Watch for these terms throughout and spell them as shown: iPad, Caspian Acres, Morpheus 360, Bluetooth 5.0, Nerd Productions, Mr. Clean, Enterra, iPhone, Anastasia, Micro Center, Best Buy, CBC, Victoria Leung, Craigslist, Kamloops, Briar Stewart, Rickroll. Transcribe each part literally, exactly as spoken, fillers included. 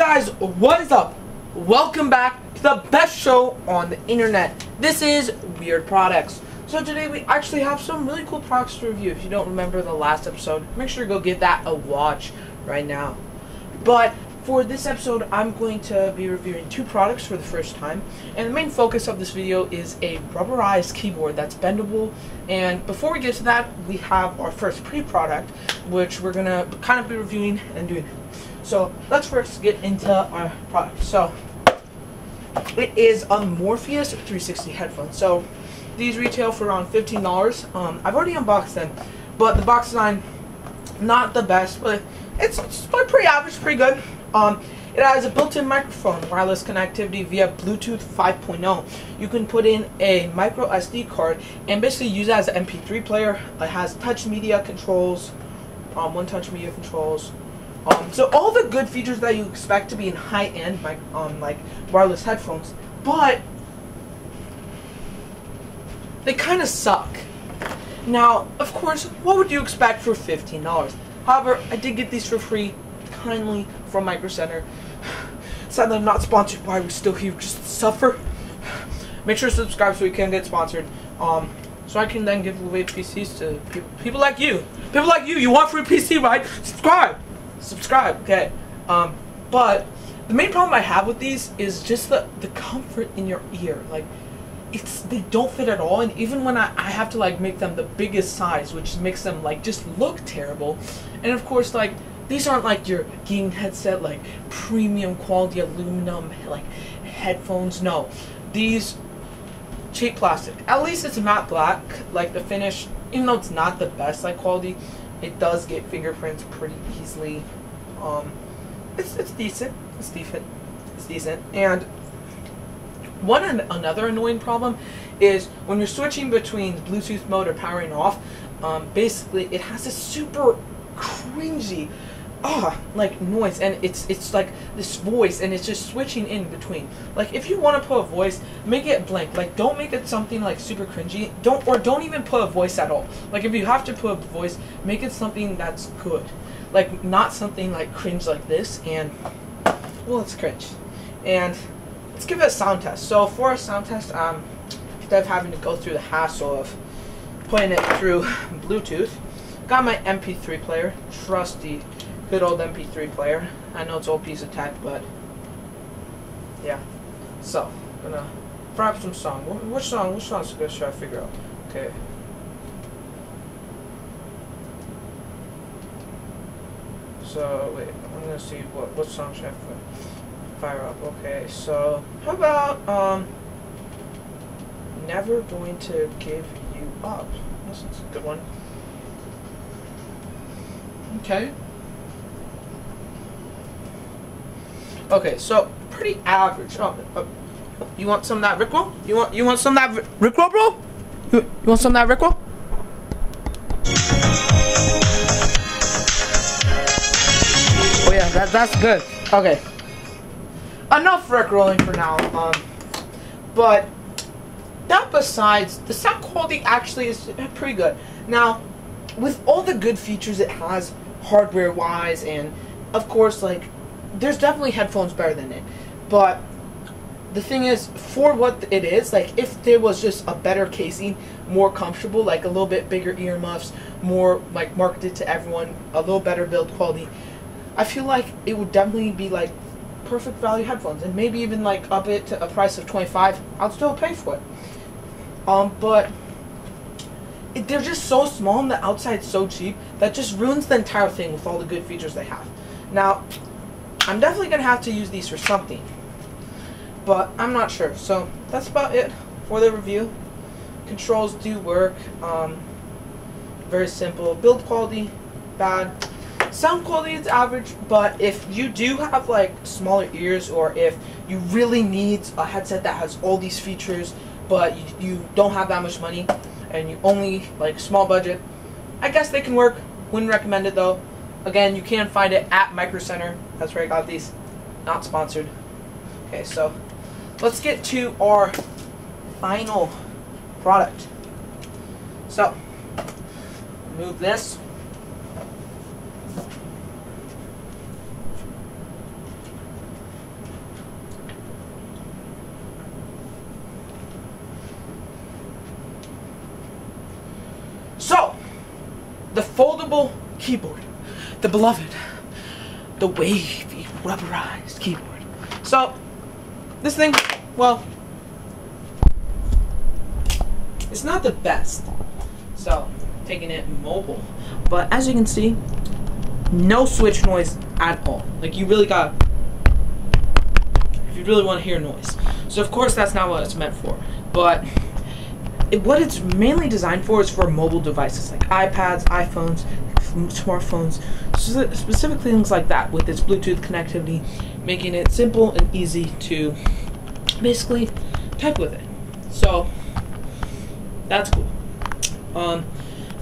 Hey guys, what is up? Welcome back to the best show on the internet. This is Weird Products. So today we actually have some really cool products to review. If you don't remember the last episode, make sure to go give that a watch right now. But for this episode, I'm going to be reviewing two products for the first time. And the main focus of this video is a rubberized keyboard that's bendable. And before we get to that, we have our first pre-product, which we're going to kind of be reviewing and doing. So let's first get into our product. So it is a Morpheus three sixty headphone. So these retail for around fifteen dollars. Um, I've already unboxed them, but the box design, not the best, but it's, it's pretty average, pretty good. Um, it has a built-in microphone, wireless connectivity via Bluetooth five point oh. You can put in a micro S D card and basically use it as an M P three player. It has touch media controls, um, one-touch media controls. Um, so all the good features that you expect to be in high-end, like, um, like wireless headphones, but they kind of suck. Now, of course, what would you expect for fifteen dollars? However, I did get these for free, kindly, from Micro Center. Sadly, I'm not sponsored. Why are we still here? Just suffer. Make sure to subscribe so we can get sponsored. Um, so I can then give away P Cs to pe people like you. People like you. You want free P C, right? Subscribe. Subscribe, okay. Um, but the main problem I have with these is just the, the comfort in your ear. Like, it's they don't fit at all, and even when I, I have to like make them the biggest size, which makes them like just look terrible. And of course, like these aren't like your gaming headset, like premium quality aluminum like headphones. No, these cheap plastic. At least it's matte black. Like the finish, even though it's not the best like quality, it does get fingerprints pretty easily. Um, it's, it's decent. It's decent. It's decent. And one an another annoying problem is when you're switching between Bluetooth mode or powering off, um, basically it has a super cringy ah like noise, and it's it's like this voice, and it's just switching in between. Like if you want to put a voice, make it blank. Like don't make it something like super cringy. Don't or don't even put a voice at all. Like if you have to put a voice, make it something that's good. Like not something like cringe like this. And well, it's cringe. And let's give it a sound test. So for a sound test, um, instead of having to go through the hassle of putting it through Bluetooth, got my M P three player, trusty. Good old M P three player. I know it's old piece of tech, but yeah. So, gonna fire up some song. Which song? Which song's good? Should I figure out? Okay. So wait, I'm gonna see what what song should I fire up. Okay. So how about um, Never Going to Give You Up. This is a good one. Okay. Okay, so pretty average. Oh, uh, you want some of that Rickroll? You want you want some of that Rickroll, bro? You, you want some of that Rickroll? Oh yeah, that that's good. Okay, enough Rickrolling for now. Um, but that besides, the sound quality actually is pretty good. Now, with all the good features it has, hardware-wise, and of course, like. There's definitely headphones better than it, but the thing is, for what it is, like if there was just a better casing, more comfortable, like a little bit bigger earmuffs, more like marketed to everyone, a little better build quality, I feel like it would definitely be like perfect value headphones, and maybe even like up it to a price of twenty-five dollars, I'd still pay for it. Um, but it, they're just so small and the outside's so cheap that just ruins the entire thing with all the good features they have. Now, I'm definitely going to have to use these for something, but I'm not sure. So that's about it for the review. Controls do work. Um, very simple. Build quality, bad. Sound quality is average, but if you do have like smaller ears, or if you really need a headset that has all these features, but you, you don't have that much money, and you only like small budget, I guess they can work. Wouldn't recommend it though. Again, you can find it at Micro Center. That's where I got these. Not sponsored. Okay, so let's get to our final product. So, move this. keyboard. The beloved. The wavy, rubberized keyboard. So, this thing, well, it's not the best. So, taking it mobile. But as you can see, no switch noise at all. Like, you really gotta, if you really want to hear noise. So, of course, that's not what it's meant for. But it, what it's mainly designed for is for mobile devices like iPads, iPhones, smartphones, specific things like that, with its Bluetooth connectivity, making it simple and easy to basically type with it. So that's cool. Um,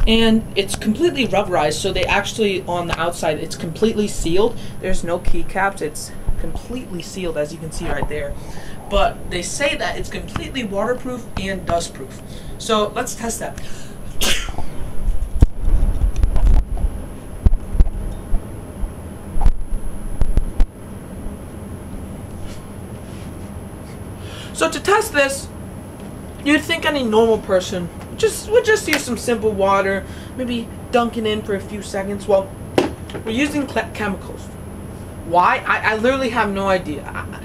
and it's completely rubberized, so they actually, on the outside, it's completely sealed. There's no keycaps. It's completely sealed, as you can see right there. But they say that it's completely waterproof and dustproof. So let's test that. So to test this, you'd think any normal person just would just use some simple water, maybe dunking in for a few seconds. Well, we're using chemicals. Why? I, I literally have no idea. I,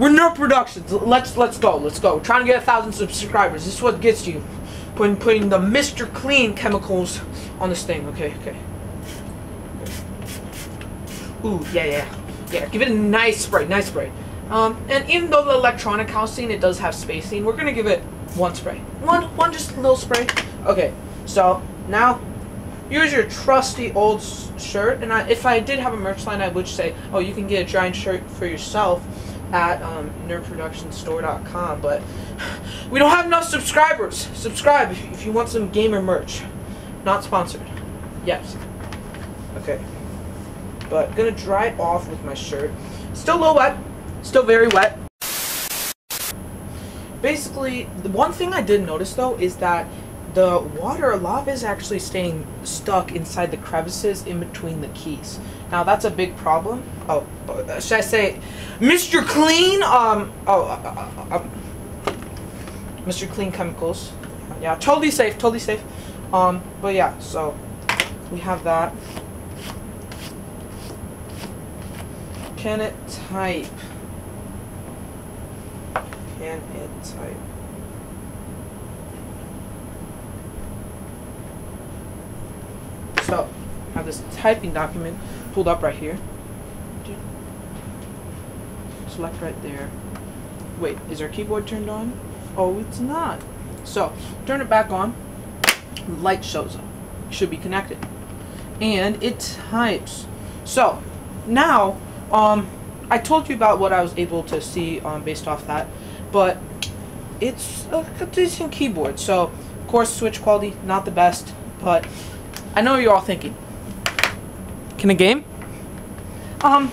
we're Nerd Productions. Let's let's go. Let's go. We're trying to get a thousand subscribers. This is what gets you, putting putting the Mister Clean chemicals on this thing. Okay, okay. Ooh, yeah, yeah, yeah. Give it a nice spray. Nice spray. Um, and even though the electronic housing, it does have spacing, we're gonna give it one spray, one one just a little spray. Okay, so now here's your trusty old shirt. And I, if I did have a merch line, I would say, oh, you can get a giant shirt for yourself at um, nerd productions store dot com. But we don't have enough subscribers. Subscribe if, if you want some gamer merch. Not sponsored. Yes. Okay. But gonna dry it off with my shirt. Still a little wet. Still very wet. Basically, the one thing I did notice though is that the water, a lot of it is actually staying stuck inside the crevices in between the keys. Now that's a big problem. Oh, should I say, Mister Clean? Um, oh, uh, uh, uh, Mister Clean chemicals. Yeah, totally safe, totally safe. Um, but yeah, so we have that. Can it type? Can it type? So, I have this typing document pulled up right here. Select right there. Wait, is our keyboard turned on? Oh, it's not. So, turn it back on. Light shows up. It should be connected. And it types. So, now, um, I told you about what I was able to see um, based off that. But it's a decent keyboard, so of course switch quality not the best, but I know you're all thinking, can I game? Um,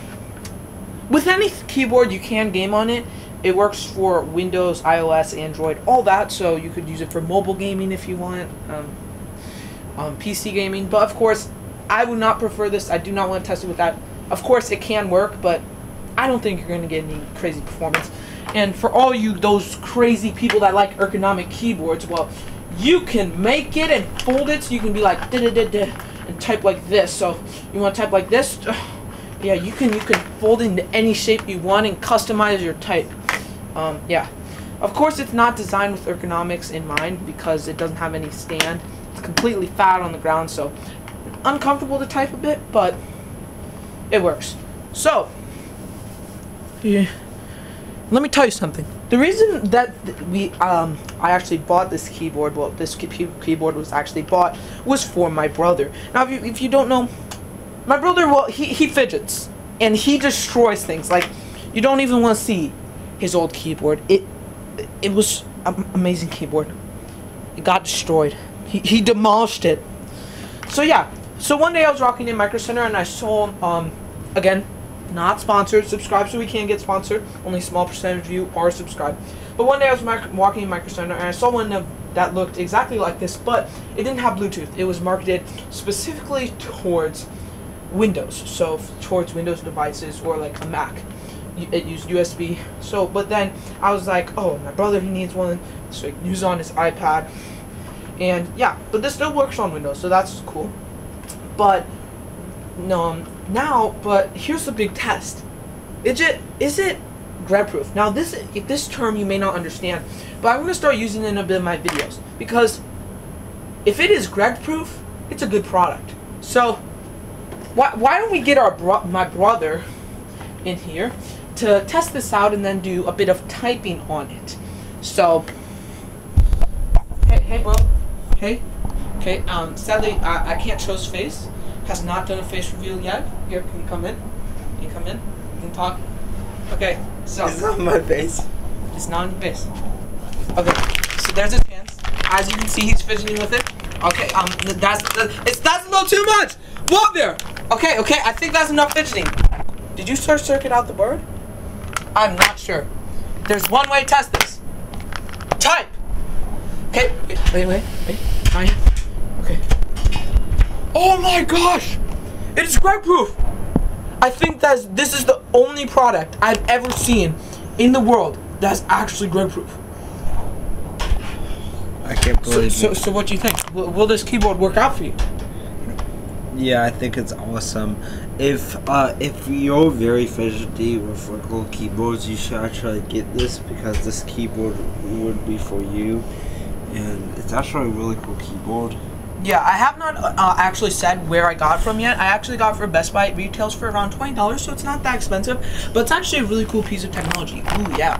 with any keyboard you can game on it. It works for Windows, iOS, Android, all that, so you could use it for mobile gaming if you want, um, um, P C gaming. But of course, I would not prefer this. I do not want to test it with that. Of course, it can work, but I don't think you're going to get any crazy performance. And for all you those crazy people that like ergonomic keyboards, well, you can make it and fold it so you can be like da da da da and type like this. So you want to type like this? Yeah, you can you can fold it into any shape you want and customize your type. Um, yeah, of course it's not designed with ergonomics in mind because it doesn't have any stand. It's completely flat on the ground, so uncomfortable to type a bit, but it works. So yeah. Let me tell you something. The reason that we, um, I actually bought this keyboard, well, this key keyboard was actually bought, was for my brother. Now, if you, if you don't know, my brother, well, he, he fidgets, and he destroys things. Like, you don't even want to see his old keyboard. It, it was an amazing keyboard. It got destroyed. He, he demolished it. So, yeah. So, one day I was walking in Micro Center, and I saw, um, again, not sponsored. Subscribe so we can't get sponsored. Only a small percentage of you are subscribed. But one day I was walking in Micro Center and I saw one of, that looked exactly like this, but it didn't have Bluetooth. It was marketed specifically towards Windows, so towards Windows devices or like a Mac. It used U S B. So, but then I was like, oh, my brother, he needs one, so he can use it on his iPad. And yeah, but this still works on Windows, so that's cool. But um, now, but here's the big test. Is it is it grab proof? Now this this term you may not understand, but I'm gonna start using it in a bit of my videos, because if it is grab proof, it's a good product. So why why don't we get our bro my brother in here to test this out and then do a bit of typing on it. So hey hey bro, hey okay. Um, sadly I, I can't show his face. Has not done a face reveal yet. Here, can you come in? Can you come in? You can talk. Okay, so it's not my face. It's not on your face. Okay, so there's his hands. As you can see, he's fidgeting with it. Okay, um, that's it's that's a little too much. Whoa there. Okay, okay, I think that's enough fidgeting. Did you short circuit out the bird? I'm not sure. There's one way to test this. Type. Okay. Wait, wait, wait. Try it. Okay. Oh my gosh! It is grab proof. I think that's this is the only product I've ever seen in the world that's actually grab proof. I can't believe so, it. So, so what do you think? Will, will this keyboard work out for you? Yeah, I think it's awesome. If uh, if you're very fidgety with vertical keyboards, you should actually get this, because this keyboard would be for you, and it's actually a really cool keyboard. Yeah, I have not uh, actually said where I got it from yet. I actually got it from Best Buy. It retails for around twenty dollars, so it's not that expensive, but it's actually a really cool piece of technology. Ooh, yeah.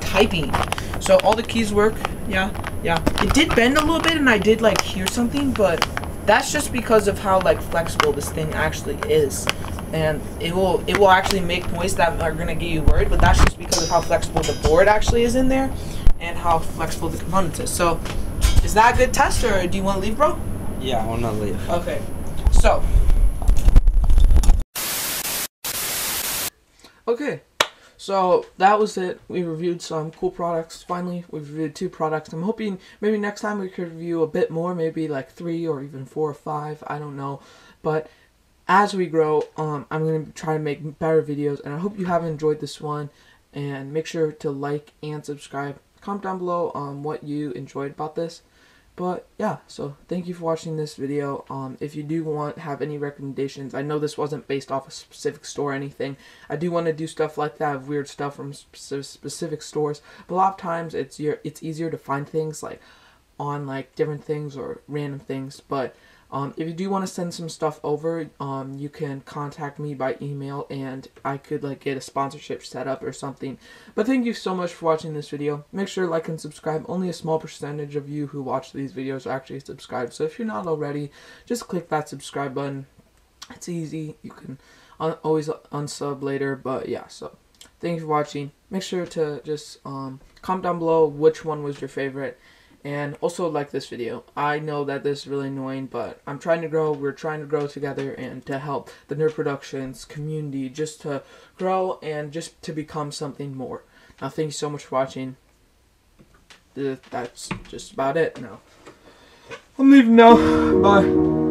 Typing. So all the keys work. Yeah, yeah. It did bend a little bit, and I did, like, hear something, but that's just because of how, like, flexible this thing actually is. And it will it will actually make noises that are going to get you worried, but that's just because of how flexible the board actually is in there and how flexible the components is. So... is that a good test, or do you want to leave, bro? Yeah, I want to leave. Okay. So. Okay. So, that was it. We reviewed some cool products. Finally, we reviewed two products. I'm hoping maybe next time we could review a bit more. Maybe like three or even four or five. I don't know. But as we grow, um, I'm going to try to make better videos. And I hope you have enjoyed this one. And make sure to like and subscribe. Comment down below um, what you enjoyed about this. But yeah, so thank you for watching this video. Um, if you do want have any recommendations, I know this wasn't based off a specific store or anything. I do want to do stuff like that, have weird stuff from specific stores. But a lot of times it's your it's easier to find things like on like different things or random things. But um, if you do want to send some stuff over, um, you can contact me by email, and I could like get a sponsorship set up or something. But thank you so much for watching this video. Make sure to like and subscribe. Only a small percentage of you who watch these videos are actually subscribed. So if you're not already, just click that subscribe button. It's easy. You can un always unsub later. But yeah, so thank you for watching. Make sure to just um, comment down below which one was your favorite. And also like this video. I know that this is really annoying, but I'm trying to grow. We're trying to grow together and to help the Nerd Productions community just to grow and just to become something more. Now, thank you so much for watching. That's just about it now. I'm leaving now. Bye.